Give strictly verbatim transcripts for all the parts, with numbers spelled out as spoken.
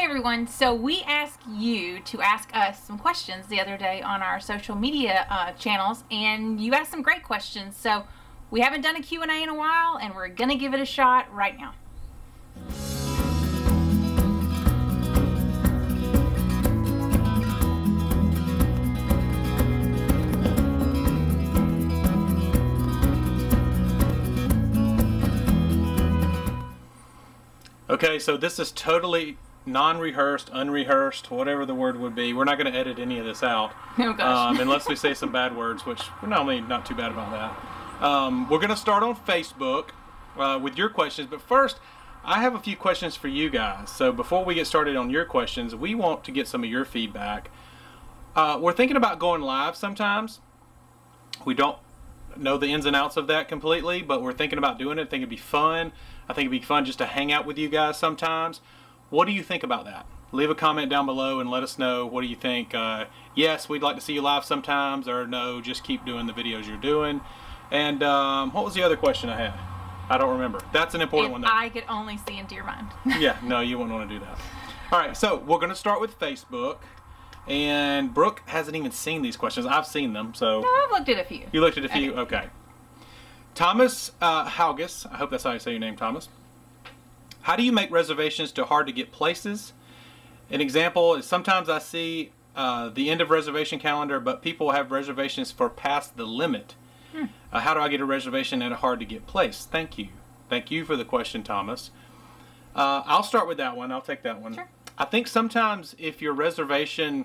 Hey everyone, so we asked you to ask us some questions the other day on our social media uh, channels, and you asked some great questions. So we haven't done a Q and A in a while, and we're gonna give it a shot right now. Okay, so this is totally non-rehearsed, unrehearsed, whatever the word would be. We're not going to edit any of this out. Oh, gosh. Um, unless we say some bad words, which we're normally not too bad about that. Um, we're going to start on Facebook uh, with your questions. But first, I have a few questions for you guys. So before we get started on your questions, we want to get some of your feedback. Uh, we're thinking about going live sometimes. We don't know the ins and outs of that completely, but we're thinking about doing it. I think it'd be fun. I think it'd be fun just to hang out with you guys sometimes. What do you think about that? Leave a comment down below and let us know. What do you think? Uh, yes, we'd like to see you live sometimes, or no, just keep doing the videos you're doing. And um, what was the other question I had? I don't remember. That's an important if one, though. I could only see into your mind. Yeah, no, you wouldn't want to do that. All right, so we're going to start with Facebook. And Brooke hasn't even seen these questions. I've seen them, so... No, I've looked at a few. You looked at a few? Okay. okay. Thomas uh, Haugus, I hope that's how you say your name, Thomas. How do you make reservations to hard-to-get places? An example is sometimes I see uh, the end of reservation calendar, but people have reservations for past the limit. Hmm. Uh, how do I get a reservation at a hard-to-get place? Thank you. Thank you for the question, Thomas. Uh, I'll start with that one. I'll take that one. Sure. I think sometimes if your reservation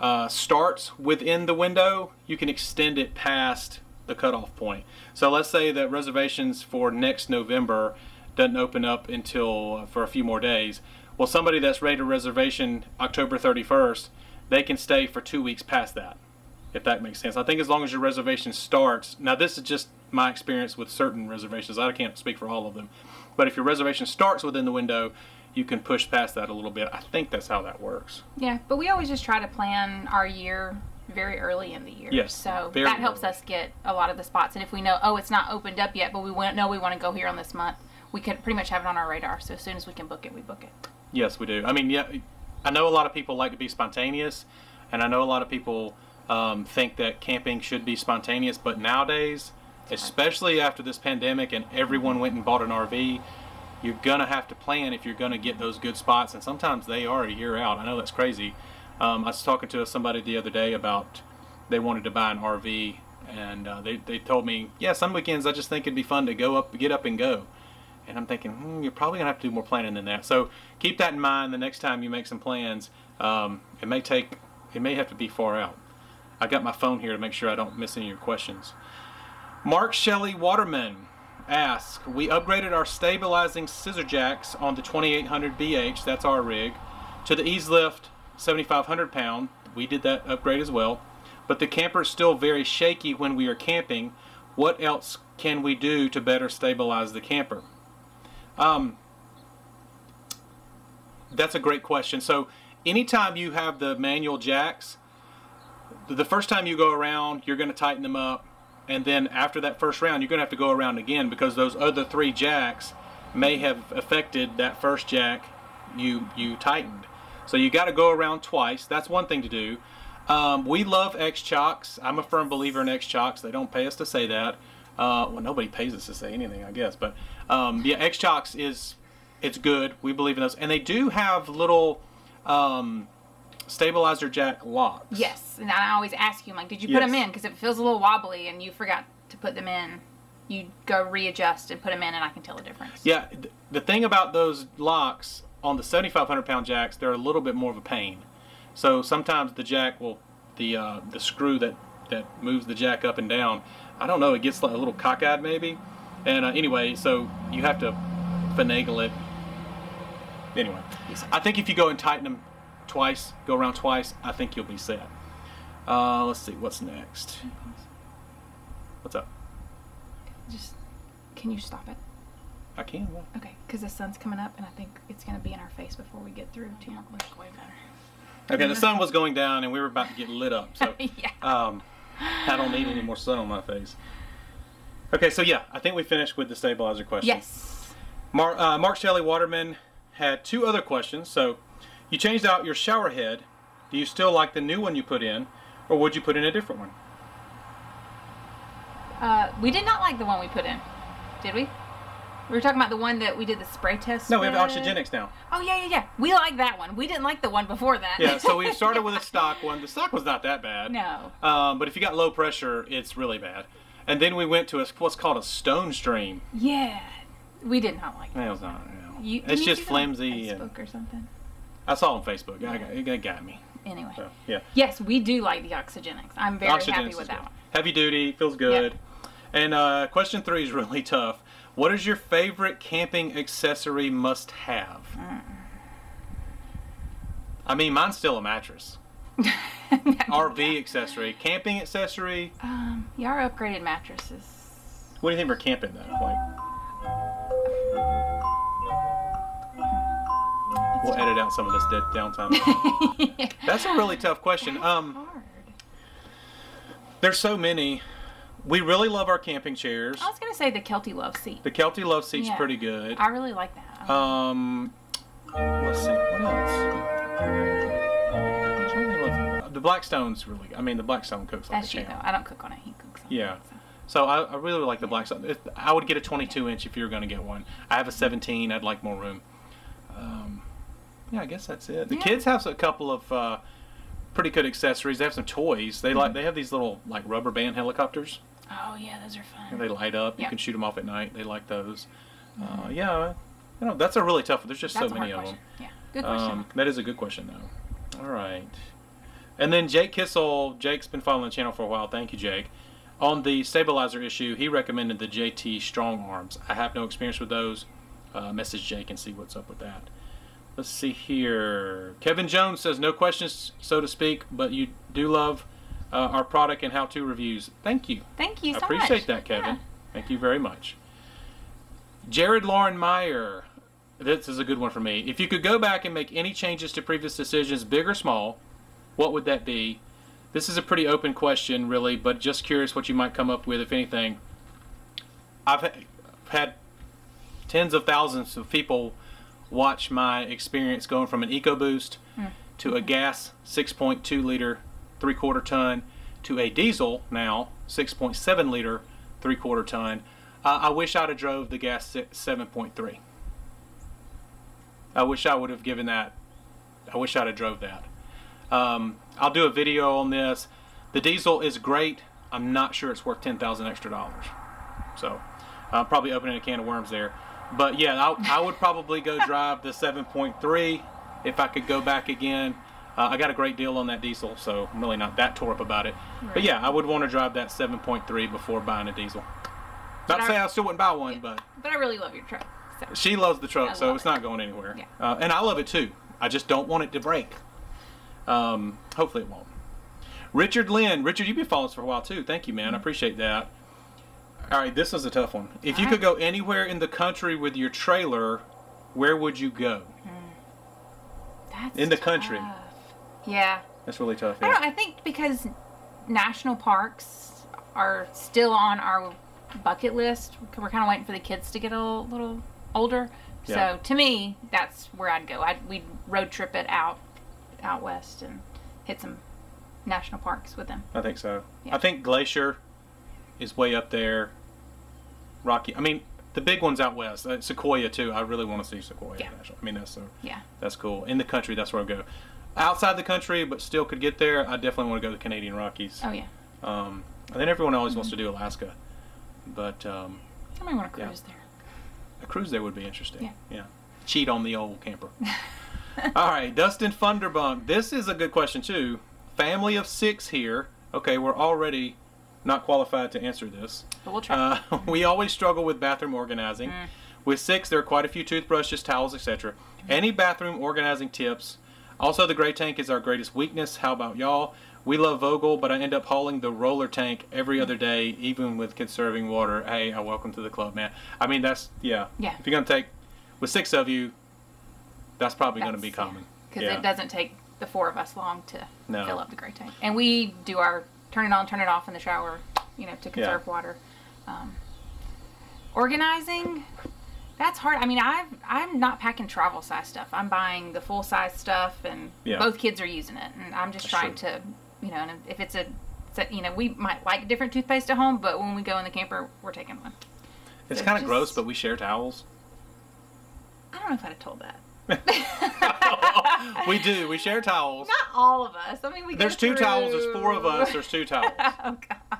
uh, starts within the window, you can extend it past the cutoff point. So let's say that reservations for next November doesn't open up until uh, for a few more days. Well, somebody that's ready to reservation October thirty-first, they can stay for two weeks past that, if that makes sense. I think as long as your reservation starts, now this is just my experience with certain reservations. I can't speak for all of them. But if your reservation starts within the window, you can push past that a little bit. I think that's how that works. Yeah, but we always just try to plan our year very early in the year. Yes, so that helps us get a lot of the spots. And if we know, oh, it's not opened up yet, but we know we want to go here on this month, we can pretty much have it on our radar. So as soon as we can book it, we book it. Yes, we do. I mean, yeah, I know a lot of people like to be spontaneous, and I know a lot of people um, think that camping should be spontaneous. But nowadays, especially after this pandemic and everyone went and bought an R V, you're going to have to plan if you're going to get those good spots. And sometimes they are a year out. I know that's crazy. Um, I was talking to somebody the other day about they wanted to buy an R V. And uh, they, they told me, yeah, some weekends I just think it'd be fun to go up, get up and go. And I'm thinking, hmm, you're probably going to have to do more planning than that. So keep that in mind the next time you make some plans. Um, it may take, it may have to be far out. I got my phone here to make sure I don't miss any of your questions. Mark Shelley Waterman asks, we upgraded our stabilizing scissor jacks on the twenty-eight hundred B H, that's our rig, to the Ease Lift seventy-five hundred pound. We did that upgrade as well. But the camper is still very shaky when we are camping. What else can we do to better stabilize the camper? Um, that's a great question. So anytime you have the manual jacks, the first time you go around, you're going to tighten them up. And then after that first round, you're going to have to go around again because those other three jacks may have affected that first jack you you tightened. So you got to go around twice. That's one thing to do. Um, we love X-Chocks. I'm a firm believer in X-Chocks. They don't pay us to say that. Uh, well, nobody pays us to say anything, I guess. But um, yeah, X-Chocks is it's good. We believe in those. And they do have little... Um, stabilizer jack locks. Yes, and I always ask you, like, did you yes. put them in? Because if it feels a little wobbly and you forgot to put them in, you go readjust and put them in, and I can tell the difference. Yeah, th- the thing about those locks on the seventy-five hundred pound jacks, they're a little bit more of a pain. So sometimes the jack will, the uh, the screw that, that moves the jack up and down, I don't know, it gets like a little cockeyed maybe. And uh, anyway, so you have to finagle it. Anyway, yes. I think if you go and tighten them twice, go around twice, I think you'll be set. Uh, let's see, what's next? What's up? Just, can you stop it? I can, yeah. Okay, because the sun's coming up, and I think it's going to be in our face before we get through two more questions. Way better. Okay, the sun was going down, and we were about to get lit up, so yeah. um, I don't need any more sun on my face. Okay, so yeah, I think we finished with the stabilizer question. Yes. Mar- uh, Mark Shelley Waterman had two other questions, so... You changed out your shower head. Do you still like the new one you put in, or would you put in a different one? Uh, we did not like the one we put in, did we? We were talking about the one that we did the spray test No, we with. have Oxygenics now. Oh, yeah, yeah, yeah. We like that one. We didn't like the one before that. Yeah, so we started with a stock one. The stock was not that bad. No. Um, but if you got low pressure, it's really bad. And then we went to a, what's called a stone stream. Yeah. We did not like that. It was not, you know, you, it's just flimsy. On Facebook and, or something? I saw it on Facebook. Yeah. I got, it got me. Anyway. So, yeah. Yes, we do like the Oxygenics. I'm very Oxygenics happy with that good. one. Heavy duty. Feels good. Yep. And uh, question three is really tough. What is your favorite camping accessory must have? Mm. I mean, mine's still a mattress. R V accessory. Camping accessory. Um, yeah, our upgraded mattresses. What do you think for camping, though? Like, it's we'll tough. edit out some of this dead downtime. Yeah. That's a really tough question. That's um, hard. There's so many. We really love our camping chairs. I was going to say the Kelty Love Seat. The Kelty Love Seat's yeah. pretty good. I really like that. Um, let's see. What else? The Blackstone's really good. I mean, the Blackstone cooks on the chair. That's true, though. I don't cook on it. He cooks on it. Yeah. So, so I, I really like the Blackstone. I would get a twenty-two inch if you were going to get one. I have a seventeen. I'd like more room. Um, yeah, I guess that's it. The yeah. kids have a couple of... Uh, pretty good accessories. They have some toys. They mm-hmm. like they have these little like rubber band helicopters. Oh yeah, those are fun. And they light up. Yep. You can shoot them off at night. They like those. Mm-hmm. Uh, yeah, you know that's a really tough one. There's just that's so many of question. them. Yeah, good question. Um, that is a good question though. All right, and then Jake Kissel. Jake's been following the channel for a while. Thank you, Jake. On the stabilizer issue, he recommended the J T Strong Arms. I have no experience with those. Uh, message Jake and see what's up with that. Let's see here. Kevin Jones says, no questions, so to speak, but you do love uh, our product and how-to reviews. Thank you. Thank you so much. I appreciate that, Kevin. Yeah. Thank you very much. Jared Lauren Meyer. This is a good one for me. If you could go back and make any changes to previous decisions, big or small, what would that be? This is a pretty open question, really, but just curious what you might come up with, if anything. I've had tens of thousands of people watch my experience going from an EcoBoost mm. to a gas six point two liter three-quarter ton to a diesel now six point seven liter three-quarter ton. Uh, I wish I'd have drove the gas seven point three. I wish I would have given that. I wish I'd have drove that. Um, I'll do a video on this. The diesel is great. I'm not sure it's worth ten thousand extra dollars. So I'm probably opening a can of worms there. But yeah, I, I would probably go drive the seven point three if I could go back again. Uh, I got a great deal on that diesel, so I'm really not that tore up about it. Right. But yeah, I would want to drive that seven point three before buying a diesel. Not to say I still wouldn't buy one, yeah, but... But I really love your truck. So. She loves the truck, love so it's it. not going anywhere. Yeah. Uh, and I love it too. I just don't want it to break. Um, hopefully it won't. Richard Lynn. Richard, you've been following us for a while too. Thank you, man. Mm-hmm. I appreciate that. All right, this is a tough one. If you could go anywhere in the country with your trailer, where would you go? That's in the tough. country. Yeah. That's really tough. Yeah. I don't, I think because national parks are still on our bucket list. We're kind of waiting for the kids to get a little older. Yeah. So to me, that's where I'd go. I'd, we'd road trip it out, out west and hit some national parks with them. I think so. Yeah. I think Glacier is way up there. Rocky. I mean, the big ones out west. Uh, Sequoia too. I really want to see Sequoia. Yeah. I mean, that's so. Yeah. That's cool. In the country, that's where I go. Outside the country, but still could get there. I definitely want to go to the Canadian Rockies. Oh yeah. Um, and then everyone always mm-hmm. wants to do Alaska, but um, I might want to cruise yeah. there. A cruise there would be interesting. Yeah. Yeah. Cheat on the old camper. All right, Dustin Funderbunk. This is a good question too. Family of six here. Okay, we're already not qualified to answer this. But we'll try. Uh, we always struggle with bathroom organizing. Mm. With six, there are quite a few toothbrushes, towels, et cetera. Mm. Any bathroom organizing tips? Also, the gray tank is our greatest weakness. How about y'all? We love Vogel, but I end up hauling the roller tank every other day, even with conserving water. Hey, I welcome to the club, man. I mean, that's, yeah. yeah. If you're going to take, with six of you, that's probably going to be common. Because yeah. yeah. it doesn't take the four of us long to no. fill up the gray tank. And we do our turn it on, turn it off in the shower, you know, to conserve yeah. water. Um, organizing, That's hard. I mean, I've, I'm not packing travel size stuff. I'm buying the full size stuff, and yeah. both kids are using it. And I'm just That's trying true. to, you know, and if it's a, you know, we might like different toothpaste at home, but when we go in the camper, we're taking one. It's so kind of gross, but we share towels. I don't know if I'd have told that. We do. We share towels. Not all of us. I mean, we. There's go two through... towels. There's four of us. There's two towels. Oh God.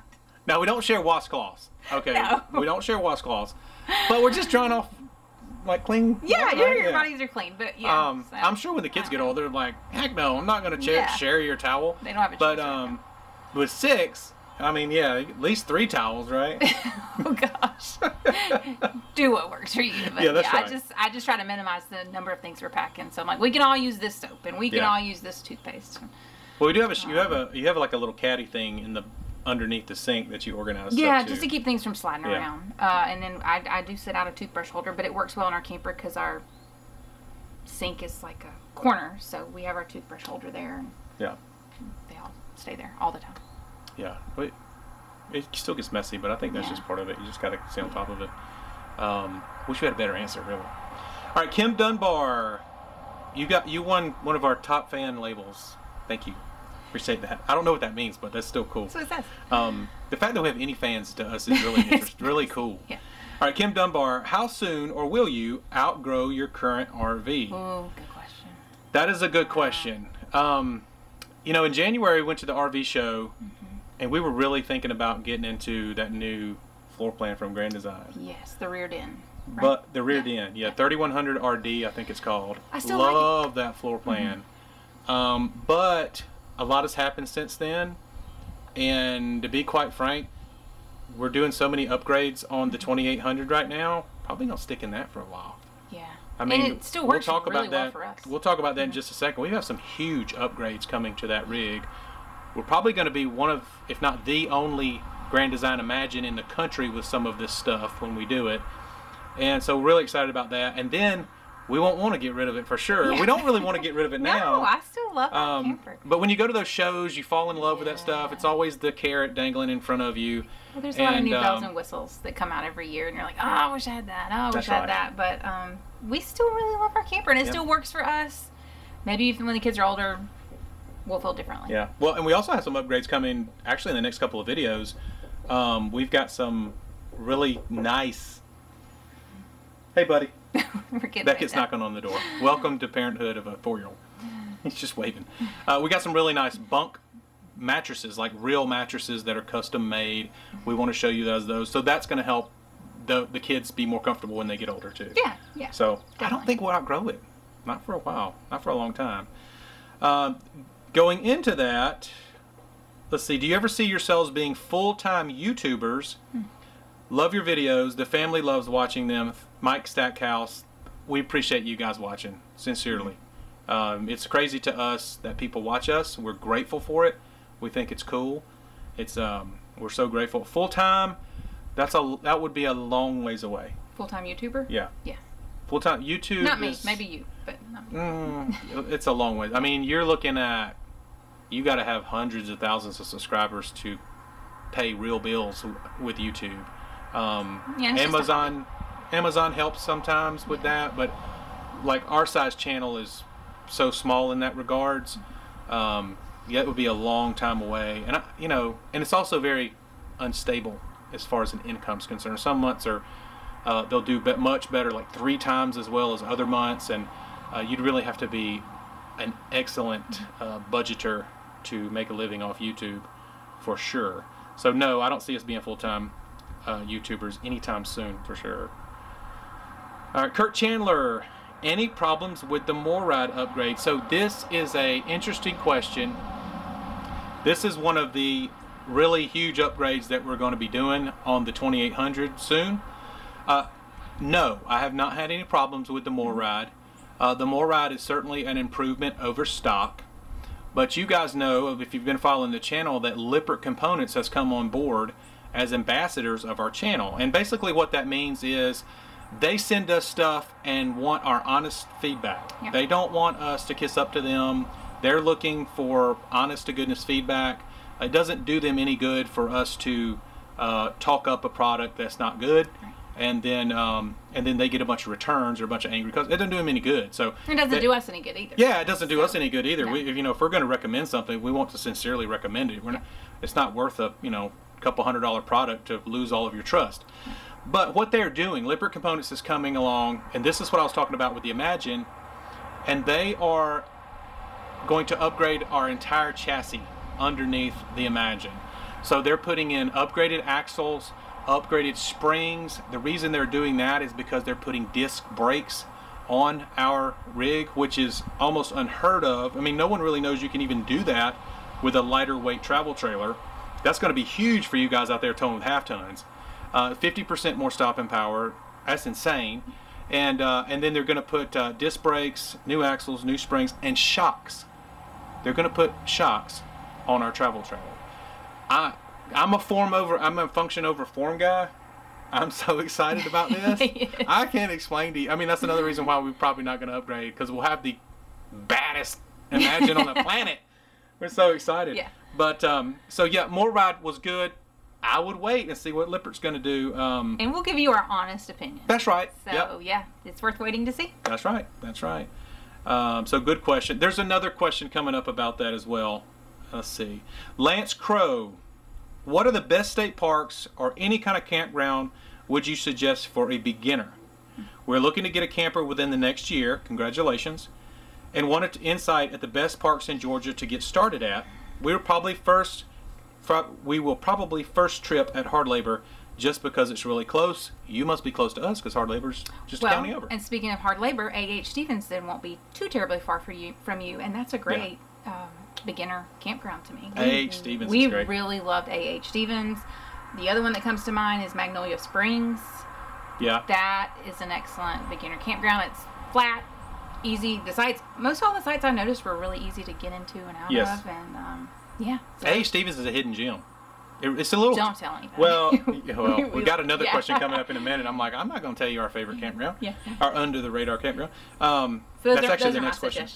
No, we don't share washcloths. Okay. No. We don't share washcloths. But we're just drawing off, like, clean. Yeah, right? your, your yeah. bodies are clean, but yeah. Um, so. I'm sure when the kids get old, they're like, heck no, I'm not gonna ch- yeah. share your towel. They don't have a choice. But um, right with six, I mean, yeah, at least three towels, right? Oh gosh. Do what works for you. But yeah, that's yeah, right. I just I just try to minimize the number of things we're packing. So I'm like, we can all use this soap, and we can yeah. all use this toothpaste. Well, we do have a um, you have a you have like a little caddy thing in the. Underneath the sink that you organize yeah stuff to. Just to keep things from sliding yeah. around uh and then I, I do set out a toothbrush holder, but it works well in our camper because our sink is like a corner, so we have our toothbrush holder there, and yeah they all stay there all the time. Yeah but it still gets messy, but I think that's yeah. just part of it. You just gotta stay on top of it. Um wish we had a better answer, really. All right, Kim Dunbar, you got you won one of our top fan labels. Thank you. Appreciate that. I don't know what that means, but that's still cool. So it says. Um, the fact that we have any fans to us is really interest, really cool. Yeah. All right, Kim Dunbar, how soon or will you outgrow your current R V? Oh, good question. That is a good question. Um, you know, in January, we went to the R V show, mm-hmm. and we were really thinking about getting into that new floor plan from Grand Design. Yes, the rear den. Right? But the rear yeah. den, yeah, yeah, thirty-one hundred R D, I think it's called. I still love like that floor plan. Mm-hmm. Um, but... a lot has happened since then, and to be quite frank, we're doing so many upgrades on the twenty-eight hundred right now, probably gonna stick in that for a while. Yeah, I mean, and it still works we'll talk really about well that. For us. We'll talk about that mm-hmm. in just a second. We have some huge upgrades coming to that rig. We're probably going to be one of, if not the only, Grand Design Imagine in the country with some of this stuff when we do it, and so we're really excited about that. And then we won't want to get rid of it for sure. Yeah. We don't really want to get rid of it now. No, I still love that um, camper. But when you go to those shows, you fall in love yeah. with that stuff. It's always the carrot dangling in front of you. Well, there's and, a lot of new um, bells and whistles that come out every year, and you're like, oh, I wish I had that. Oh, I wish I had right. that. But um, we still really love our camper, and it yeah. still works for us. Maybe even when the kids are older, we'll feel differently. Yeah. Well, and we also have some upgrades coming, actually, in the next couple of videos. Um, we've got some really nice... Hey, buddy. Beckett's knocking on the door. Welcome to parenthood of a four-year-old. He's just waving. Uh, we got some really nice bunk mattresses, like real mattresses that are custom made. We want to show you those. those. So that's going to help the, the kids be more comfortable when they get older, too. Yeah, yeah. So definitely. I don't think we'll outgrow it. Not for a while. Not for a long time. Uh, going into that, let's see. Do you ever see yourselves being full-time YouTubers? Hmm. Love your videos. The family loves watching them. Mike Stackhouse, we appreciate you guys watching, sincerely. Um, it's crazy to us that people watch us. We're grateful for it. We think it's cool. It's um, we're so grateful. Full time, that's a that would be a long ways away. Full time YouTuber? Yeah. Yeah. Full time YouTube. Not me. Is, maybe you, but not me. Mm, it's a long way. I mean, you're looking at you got to have hundreds of thousands of subscribers to pay real bills with YouTube. Um, yeah, Amazon Amazon helps sometimes with yeah. that, but like our size channel is so small in that regards. Um, yeah, it would be a long time away, and I, you know, and it's also very unstable as far as an income's concerned. Some months are uh, they'll do be- much better, like three times as well as other months, and uh, you'd really have to be an excellent uh, budgeter to make a living off YouTube for sure. So no, I don't see us being full time. Uh, YouTubers anytime soon for sure. All right, Kurt Chandler, any problems with the More Ride upgrade? So this is a interesting question. This is one of the really huge upgrades that we're going to be doing on the twenty-eight hundred soon. Uh, no, I have not had any problems with the More Ride. Uh, the More Ride is certainly an improvement over stock, but you guys know, if you've been following the channel, that Lippert Components has come on board as ambassadors of our channel. And basically what that means is they send us stuff and want our honest feedback. Yep. They don't want us to kiss up to them. They're looking for honest to goodness feedback. It doesn't do them any good for us to uh, talk up a product that's not good. Right. and then um, and then they get a bunch of returns or a bunch of angry customers. It doesn't do them any good. So it doesn't they, do us any good either. Yeah, it doesn't do so, us any good either. No. We, if, you know, if we're going to recommend something, we want to sincerely recommend it. We're yeah. not, it's not worth a you know couple hundred dollar product to lose all of your trust. Yeah. But what they're doing, Lippert Components is coming along, and this is what I was talking about with the Imagine, and they are going to upgrade our entire chassis underneath the Imagine. So they're putting in upgraded axles, upgraded springs. The reason they're doing that is because they're putting disc brakes on our rig, which is almost unheard of. I mean, no one really knows you can even do that with a lighter weight travel trailer. That's going to be huge for you guys out there towing with half tons. Uh, fifty percent more stopping power. That's insane. And uh, and then they're going to put uh, disc brakes, new axles, new springs, and shocks. They're going to put shocks on our travel trailer. I I'm a form over I'm a function over form guy. I'm so excited about this. Yes. I can't explain to you. I mean, that's another reason why we're probably not going to upgrade, because we'll have the baddest Imagine on the planet. We're so excited. Yeah. But um, so yeah, More Ride was good. I would wait and see what Lippert's going to do. Um, and we'll give you our honest opinion. That's right. So, yep. yeah, it's worth waiting to see. That's right. That's right. Um, so, good question. There's another question coming up about that as well. Let's see. Lance Crow, what are the best state parks or any kind of campground would you suggest for a beginner? We're looking to get a camper within the next year. Congratulations. And wanted insight at the best parks in Georgia to get started at. We're probably first... We will probably first trip at Hard Labor just because it's really close. You must be close to us because Hard Labor's just well, a county over. And speaking of Hard Labor, A H Stevenson won't be too terribly far for you, from you, and that's a great yeah. um, beginner campground to me. A H Stevenson's we great. We really loved A H Stevens. The other one that comes to mind is Magnolia Springs. Yeah. That is an excellent beginner campground. It's flat, easy. The sites, most all the sites I noticed were really easy to get into and out yes. of. And, um, Yeah. So A H Stevens is a hidden gem. It, it's a little. Don't tell anybody. Well, well we, we got another yeah. question coming up in a minute. I'm like, I'm not going to tell you our favorite campground. Yeah. Our under the radar campground. Um, so those that's are, actually those the are next question.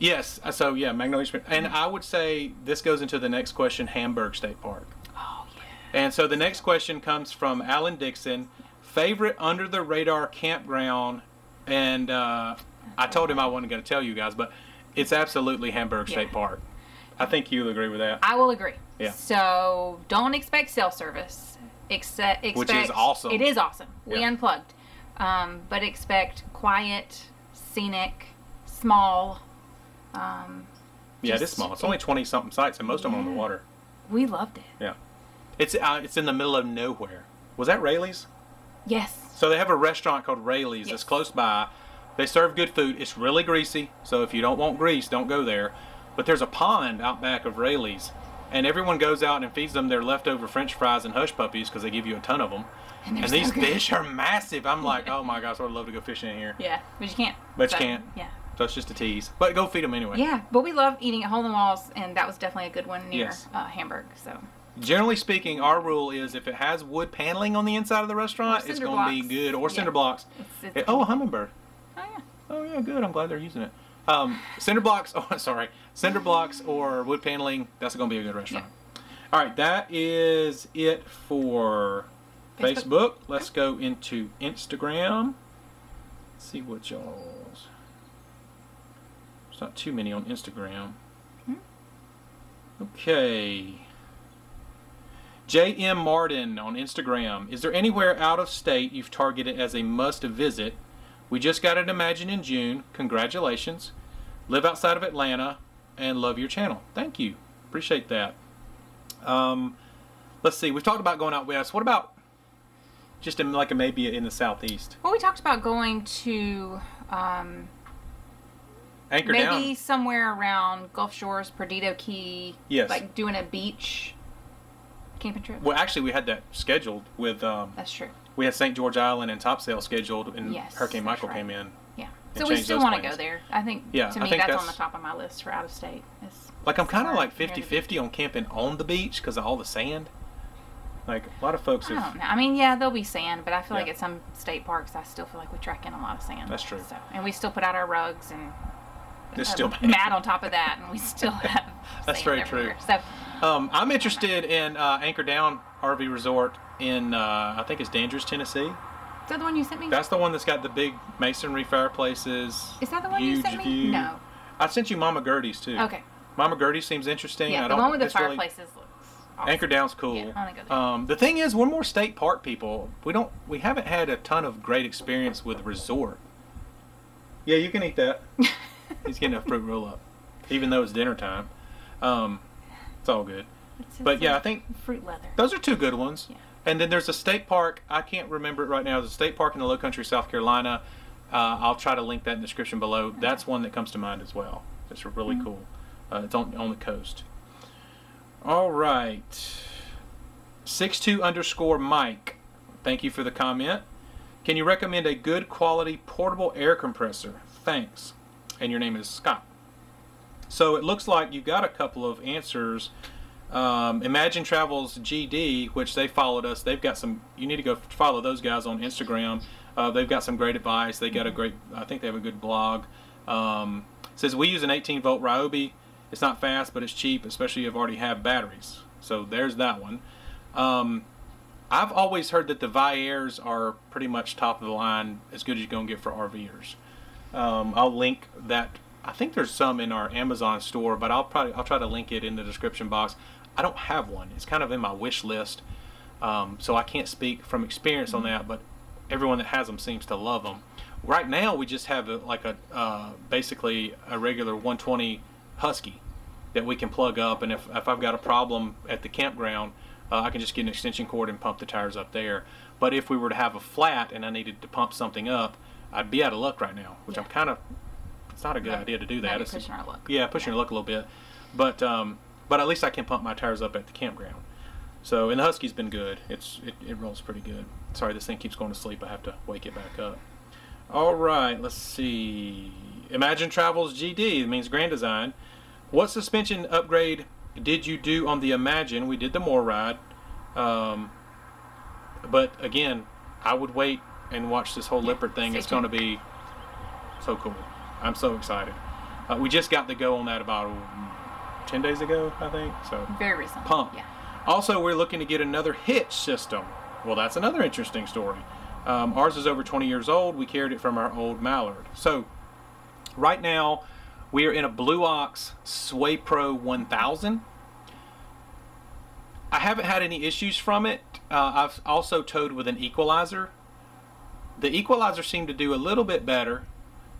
Yes. So yeah, Magnolia Springs, and mm-hmm. I would say this goes into the next question: Hamburg State Park. Oh yeah. And so the next question comes from Alan Dixon: favorite under the radar campground, and uh, I told him I wasn't going to tell you guys, but it's absolutely Hamburg State yeah. Park. I think you'll agree with that. I will agree. Yeah. So don't expect cell service. Except, expect, Which is awesome. It is awesome. We yeah. unplugged. Um, but expect quiet, scenic, small. Um, yeah, just, it is small. It's it, only twenty-something sites, and most yeah. of them are on the water. We loved it. Yeah. It's uh, it's in the middle of nowhere. Was that Rayleigh's? Yes. So they have a restaurant called Rayleigh's yes. that's close by. They serve good food. It's really greasy, so if you don't want grease, don't go there. But there's a pond out back of Rayleigh's, and everyone goes out and feeds them their leftover French fries and hush puppies because they give you a ton of them. And, and these so fish are massive. I'm like, oh my gosh, I would love to go fishing in here. Yeah, but you can't. But so, you can't. Yeah. So it's just a tease. But go feed them anyway. Yeah, but we love eating at Hole in the Walls, and that was definitely a good one near yes. uh, Hamburg. So. Generally speaking, our rule is if it has wood paneling on the inside of the restaurant, it's going to be good. Or yeah. cinder blocks. It's, it's, it, oh, a hummingbird. Oh, yeah. Oh, yeah, good. I'm glad they're using it. Um, cinder blocks, oh sorry, cinder blocks or wood paneling, that's going to be a good restaurant. Yeah. All right, that is it for Facebook. Facebook. Let's go into Instagram. Let's see what y'all's. There's not too many on Instagram. Okay. J M Martin on Instagram. Is there anywhere out of state you've targeted as a must visit? We just got an Imagine in June. Congratulations. Live outside of Atlanta and love your channel. Thank you. Appreciate that. Um, let's see. We've talked about going out west. What about just in like a, maybe in the southeast? Well, we talked about going to um, Anchor maybe down. Somewhere around Gulf Shores, Perdido Key. Yes. Like doing a beach camping trip. Well, actually, we had that scheduled with. Um, That's true. We had Saint George Island and Topsail scheduled, and yes, Hurricane Michael right. came in. Yeah, so we still want to go there. I think, yeah, to me, think that's, that's on the top of my list for out of state. It's, like, I'm kind of like fifty-fifty on camping on the beach because of all the sand. Like, a lot of folks have... I don't know. I mean, yeah, there'll be sand, but I feel yeah. like at some state parks, I still feel like we track in a lot of sand. That's true. So, and we still put out our rugs and it's still bad. Mat on top of that, and we still have That's very everywhere. True. So, um, I'm interested in uh, Anchor Down R V Resort in, uh, I think it's Danvers, Tennessee. Is that the one you sent me? That's the one that's got the big masonry fireplaces. Is that the one you sent me? View. No. I sent you Mama Gertie's too. Okay. Mama Gertie's seems interesting. Yeah, I the don't, one with the fireplaces really, looks awesome. Anchor Down's cool. Yeah, I want to go there. Um, the thing is, we're more state park people. We don't. We haven't had a ton of great experience with resort. Yeah, you can eat that. He's getting a fruit roll up, even though it's dinner time. Um, it's all good. It's but yeah, I think fruit leather. Those are two good ones. Yeah. And then there's a state park. I can't remember it right now. There's a state park in the Low Country, South Carolina. Uh, I'll try to link that in the description below. Okay. That's one that comes to mind as well. It's really mm-hmm. cool. Uh, it's on on the coast. All right. six two underscore Mike. Thank you for the comment. Can you recommend a good quality portable air compressor? Thanks. And your name is Scott. So it looks like you've got a couple of answers. Um, Imagine Travels G D, which they followed us. They've got some, you need to go follow those guys on Instagram. Uh, they've got some great advice. They got a great, I think they have a good blog. Um, it says, we use an eighteen volt Ryobi. It's not fast, but it's cheap, especially if you already have batteries. So there's that one. Um, I've always heard that the Vi-airs are pretty much top of the line, as good as you're going to get for RVers. Um, I'll link that. I think there's some in our Amazon store, but I'll probably I'll try to link it in the description box. I don't have one. It's kind of in my wish list, um, so I can't speak from experience on that, but everyone that has them seems to love them. Right now, we just have a, like a uh, basically a regular one twenty Husky that we can plug up, and if, if I've got a problem at the campground, uh, I can just get an extension cord and pump the tires up there. But if we were to have a flat and I needed to pump something up, I'd be out of luck right now, which yeah. I'm kind of, it's not a good no, idea to do that. It's pushing our luck. Yeah, pushing yeah. our luck a little bit. But, um, But at least I can pump my tires up at the campground. So, and the Husky's been good. It's it, it rolls pretty good. Sorry, this thing keeps going to sleep. I have to wake it back up. All right, let's see. Imagine Travels G D, it means Grand Design. What suspension upgrade did you do on the Imagine? We did the More Ride. Um, but again, I would wait and watch this whole Lippert thing. It's going to be so cool. I'm so excited. Uh, we just got the go on that about ten days ago, I think. So very recent. Pump. Yeah. Also, we're looking to get another hitch system. Well, that's another interesting story. Um, ours is over twenty years old. We carried it from our old Mallard. So right now, we are in a Blue Ox Sway Pro one thousand. I haven't had any issues from it. Uh, I've also towed with an Equalizer. The Equalizer seemed to do a little bit better.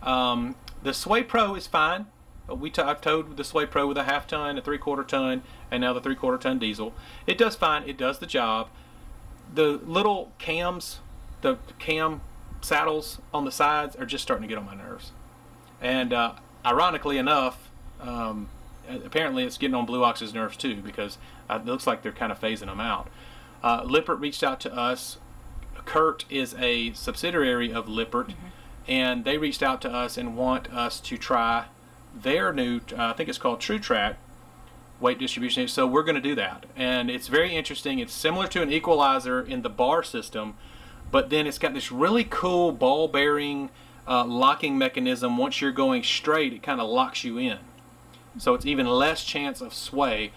Um, the Sway Pro is fine. We t- I've towed the Sway Pro with a half ton, a three quarter ton, and now the three quarter ton diesel. It does fine. It does the job. The little cams, the cam saddles on the sides are just starting to get on my nerves. And uh, ironically enough, um, apparently it's getting on Blue Ox's nerves too, because it looks like they're kind of phasing them out. Uh, Lippert reached out to us. Kurt is a subsidiary of Lippert, mm-hmm. and they reached out to us and want us to try their new, uh, I think it's called True Track weight distribution. So we're going to do that, and it's very interesting. It's similar to an Equalizer in the bar system, but then it's got this really cool ball bearing uh, locking mechanism. Once you're going straight, it kind of locks you in, so it's even less chance of sway.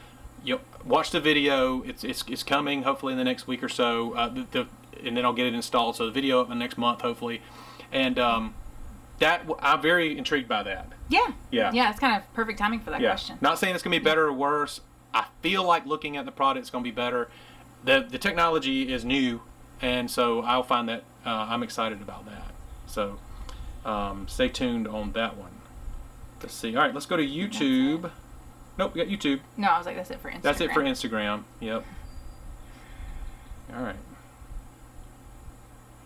You watch the video. It's it's it's coming hopefully in the next week or so, uh, the, the, and then I'll get it installed. So the video up in the next month hopefully, and. Um, That I'm very intrigued by that. Yeah. Yeah. Yeah, it's kind of perfect timing for that yeah. question. Not saying it's going to be better or worse. I feel like looking at the product, it's going to be better. The the technology is new, and so I'll find that uh, I'm excited about that. So um, stay tuned on that one. Let's see. All right, let's go to YouTube. Nope, we got YouTube. No, I was like, that's it for Instagram. That's it for Instagram. Yep. All right.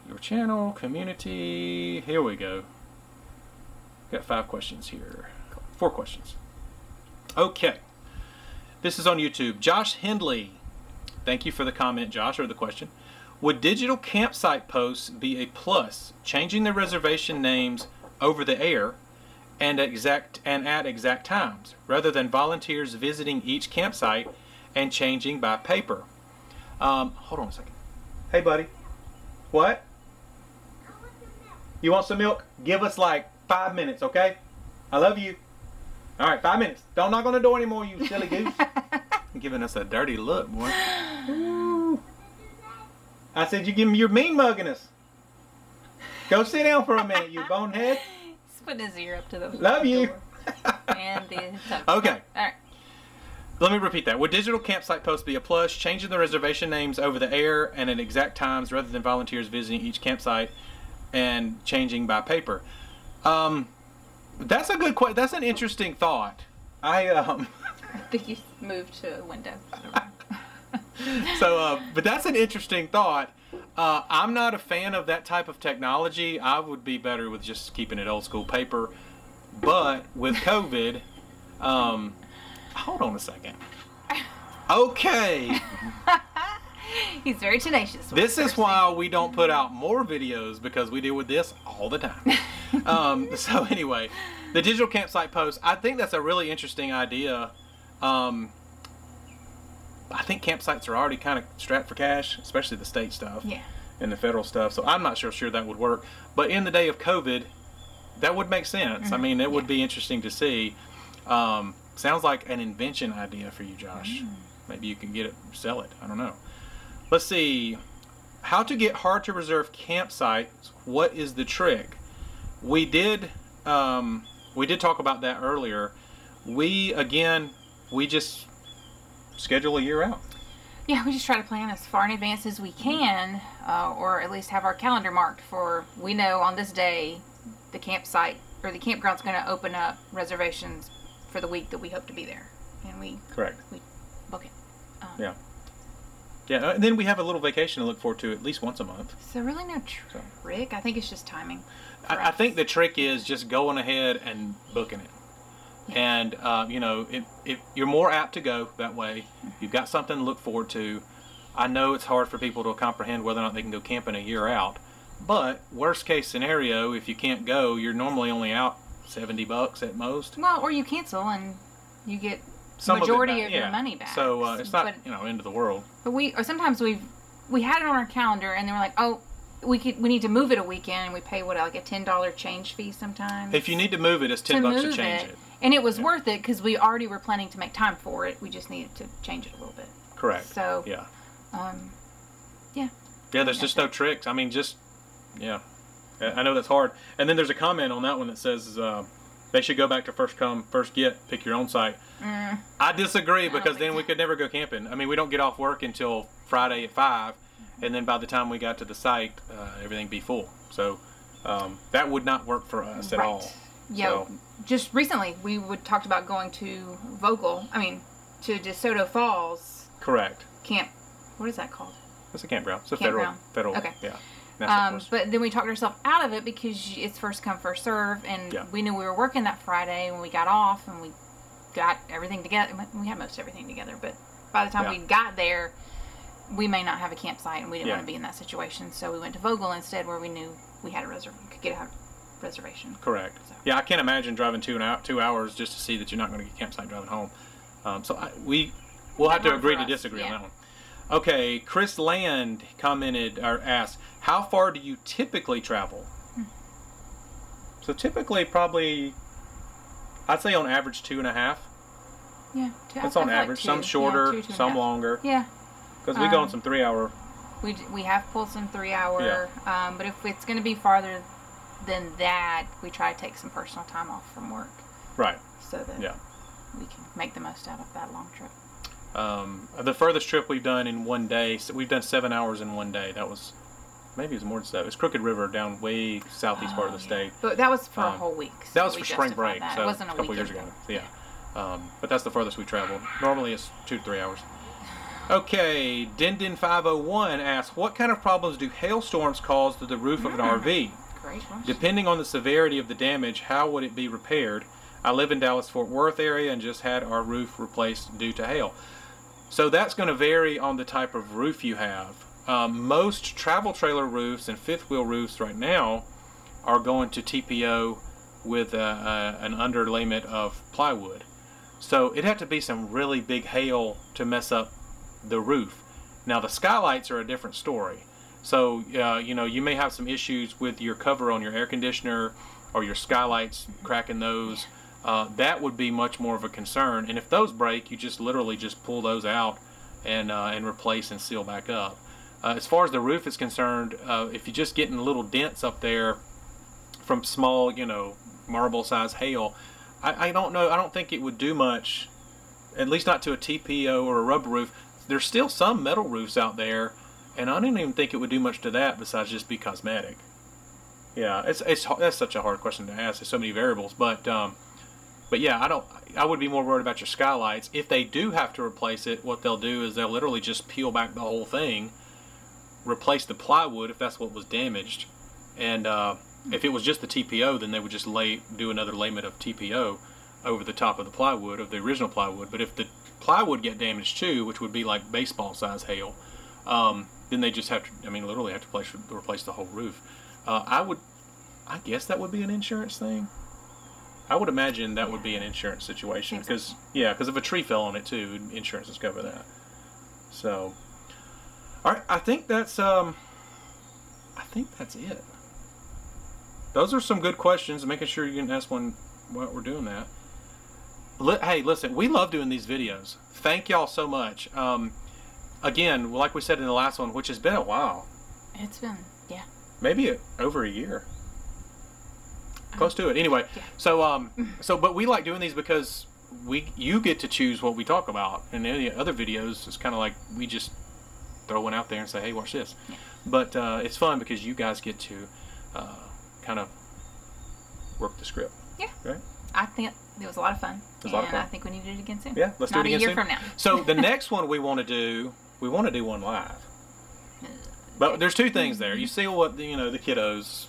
Your channel, community. Here we go. Got five questions here. Four questions. Okay. This is on YouTube. Josh Hindley. Thank you for the comment, Josh, or the question. Would digital campsite posts be a plus? Changing the reservation names over the air and exact and at exact times, rather than volunteers visiting each campsite and changing by paper. Um, hold on a second. Hey, buddy. What? You want some milk? Give us like Five minutes, okay? I love you. All right, five minutes. Don't knock on the door anymore, you silly goose. You're giving us a dirty look, boy. Ooh. I said, you give me, you're mean mugging us. Go sit down for a minute, you bonehead. He's putting his ear up to the Love you. And the okay. All right. Let me repeat that. Would digital campsite posts be a plus? Changing the reservation names over the air and at exact times rather than volunteers visiting each campsite and changing by paper? Um, that's a good question. That's an interesting thought. I, um... I think you moved to a window. so, uh, but that's an interesting thought. Uh, I'm not a fan of that type of technology. I would be better with just keeping it old school paper. But with COVID, um... hold on a second. Okay. He's very tenacious. This is why we don't put out more videos, because we deal with this all the time. um, so anyway, the digital campsite post, I think that's a really interesting idea. Um, I think campsites are already kind of strapped for cash, especially the state stuff yeah. and the federal stuff. So I'm not sure sure that would work. But in the day of COVID, that would make sense. Mm-hmm. I mean, it would yeah. be interesting to see. Um, Sounds like an invention idea for you, Josh. Mm. Maybe you can get it, sell it. I don't know. Let's see. How to get hard to reserve campsites. What is the trick? We did um, we did talk about that earlier. We, again, we just schedule a year out. Yeah, we just try to plan as far in advance as we can, uh, or at least have our calendar marked for, we know on this day the campsite or the campground's going to open up reservations for the week that we hope to be there, and we correct we book it. Um, yeah, yeah, and then we have a little vacation to look forward to at least once a month. So really, no trick. So. I think it's just timing. I, I think the trick is just going ahead and booking it, yeah. and uh, you know, if if you're more apt to go that way, mm-hmm. you've got something to look forward to. I know it's hard for people to comprehend whether or not they can go camping a year out, but worst case scenario, if you can't go, you're normally only out seventy bucks at most. Well, or you cancel and you get some majority of, it, of yeah. your money back. So uh, it's not, but, you know, end of the world. But we, or sometimes we've, we had it on our calendar and then we're like, oh, we could, we need to move it a weekend, and we pay what, like a ten dollar change fee sometimes. If you need to move it, it's ten bucks to change it. it. And it was yeah. worth it because we already were planning to make time for it. We just needed to change it a little bit. Correct. So, yeah. Um, yeah. Yeah, there's just no tricks. I mean, just, yeah. I know that's hard. And then there's a comment on that one that says uh, they should go back to first come, first get, pick your own site. Mm. I disagree, because I then we could never go camping. I mean, we don't get off work until Friday at five, mm-hmm. and then by the time we got to the site, uh, everything be full. So um, that would not work for us right. at all. Yeah. So. Just recently, we would talked about going to Vogel. I mean, to DeSoto Falls. Correct. Camp. What is that called? It's a campground. It's a campground. federal. Federal. Okay. Yeah. Um, but then we talked ourselves out of it because it's first come, first serve, and yeah. we knew we were working that Friday when we got off, and we got everything together. We had most everything together, but by the time yeah. we got there, we may not have a campsite, and we didn't yeah. want to be in that situation. So we went to Vogel instead, where we knew we had a reserve, could get a reservation. Correct. So. Yeah, I can't imagine driving two and out two hours just to see that you're not going to get a campsite driving home. Um, so I, we we'll that have to agree to disagree yeah. on that one. Okay, Chris Land commented or asked, how far do you typically travel? Hmm. So typically probably, I'd say on average two and a half. Yeah. Two, That's I on average. Like some shorter, yeah, two, two some longer. Yeah. Because um, we go on some three hour. We, we have pulled some three hour, yeah. um, but if it's going to be farther than that, we try to take some personal time off from work. Right. So that yeah. we can make the most out of that long trip. Um, the furthest trip we've done in one day, so we've done seven hours in one day. That was, maybe it was more than seven. It's Crooked River down way southeast oh, part of the yeah. state. But that was for um, a whole week. So that was for spring break. That. So it wasn't a, a couple years ago. So, yeah. Um, but that's the furthest we traveled. Normally it's two to three hours. Okay. Denden five oh one asks, what kind of problems do hailstorms cause to the roof of an R V? Great question. Depending on the severity of the damage, how would it be repaired? I live in Dallas-Fort Worth area and just had our roof replaced due to hail. So that's going to vary on the type of roof you have. Um, most travel trailer roofs and fifth wheel roofs right now are going to T P O with a, a, an underlayment of plywood. So it'd have to be some really big hail to mess up the roof. Now the skylights are a different story. So uh, you know, you may have some issues with your cover on your air conditioner or your skylights cracking those. Uh, that would be much more of a concern, and if those break, you just literally just pull those out and uh, and replace and seal back up. Uh, as far as the roof is concerned, uh, if you're just getting little dents up there from small, you know, marble size hail, I, I don't know. I don't think it would do much, at least not to a T P O or a rubber roof. There's still some metal roofs out there, and I didn't even think it would do much to that besides just be cosmetic. Yeah, it's it's that's such a hard question to ask. There's so many variables, but um, but yeah, I don't. I would be more worried about your skylights. If they do have to replace it, what they'll do is they'll literally just peel back the whole thing, replace the plywood if that's what was damaged, and uh, if it was just the T P O, then they would just lay do another layment of T P O over the top of the plywood, of the original plywood. But if the plywood get damaged too, which would be like baseball size hail, um, then they just have to, I mean, literally have to place, replace the whole roof. Uh, I would, I guess that would be an insurance thing. I would imagine that would be an insurance situation because, yeah, because if a tree fell on it too, insurance would cover that. So, all right, I think that's, um, I think that's it. Those are some good questions. Making sure you can ask one while we're doing that. Hey, listen, we love doing these videos. Thank y'all so much. Um, again, like we said in the last one, which has been a while. It's been, yeah. Maybe over a year. Close um, to it. Anyway, yeah. so, um, so, but we like doing these because we you get to choose what we talk about. And any other videos, it's kind of like we just throw one out there and say, hey, watch this. Yeah. But uh, it's fun because you guys get to uh, kind of work the script. Yeah. Right? I think it was a lot of fun. It was a lot of fun. I think we need to do it again soon. Yeah, let's Not do it again soon. Not a year soon. from now. So the next one we want to do, we want to do one live. But there's two things there. You see what, you know, the kiddos,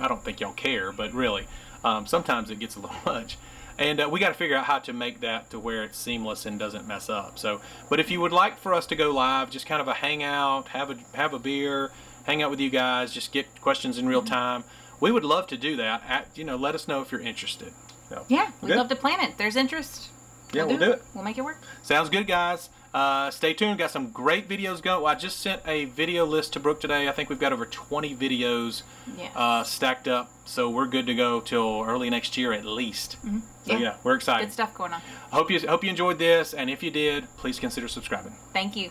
I don't think y'all care, but really, um, sometimes it gets a little much. And uh, we got to figure out how to make that to where it's seamless and doesn't mess up. So, but if you would like for us to go live, just kind of a hangout, have a, have a beer, hang out with you guys, just get questions in real time. We would love to do that. At, you know, let us know if you're interested. So, yeah, we'd good? love to plan it. There's interest. Yeah, we'll, we'll do it. it. We'll make it work. Sounds good, guys. Uh, stay tuned. We've got some great videos going. Well, I just sent a video list to Brooke today. I think we've got over twenty videos yes. uh, stacked up, so we're good to go till early next year at least. Mm-hmm. So yeah. yeah, we're excited. Good stuff going on. I hope you hope you enjoyed this, and if you did, please consider subscribing. Thank you.